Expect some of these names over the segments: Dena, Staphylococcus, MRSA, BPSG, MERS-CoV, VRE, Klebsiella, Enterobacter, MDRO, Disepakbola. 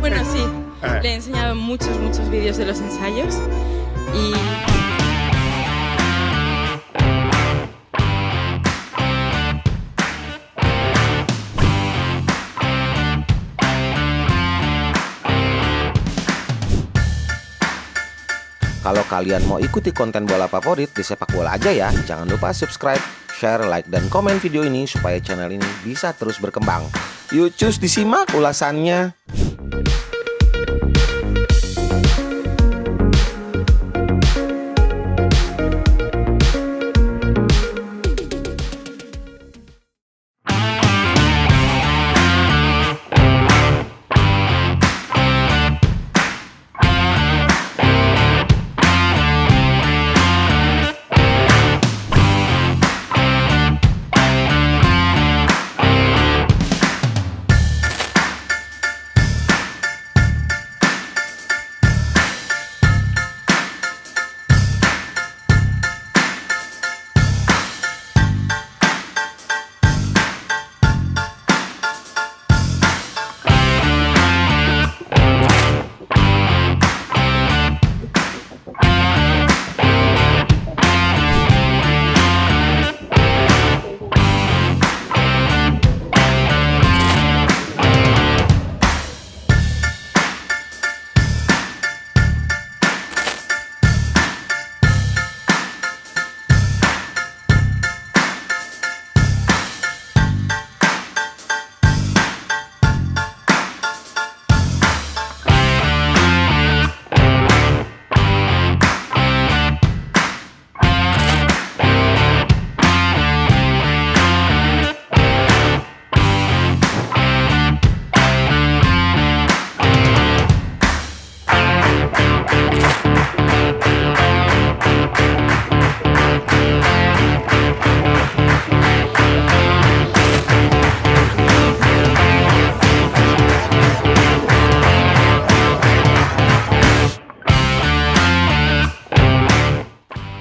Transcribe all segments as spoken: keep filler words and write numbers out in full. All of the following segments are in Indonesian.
Bueno, sí. Le he enseñado muchos, muchos vídeos de los ensayos y... Kalau kalian mau ikuti konten bola favorit di Sepak Bola aja ya, jangan lupa subscribe, share, like, dan komen video ini supaya channel ini bisa terus berkembang. Yuk cus disimak ulasannya.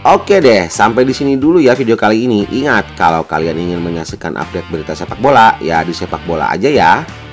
Oke deh, sampai di sini dulu ya video kali ini. Ingat, kalau kalian ingin menyaksikan update berita sepak bola, ya di Sepak Bola aja ya.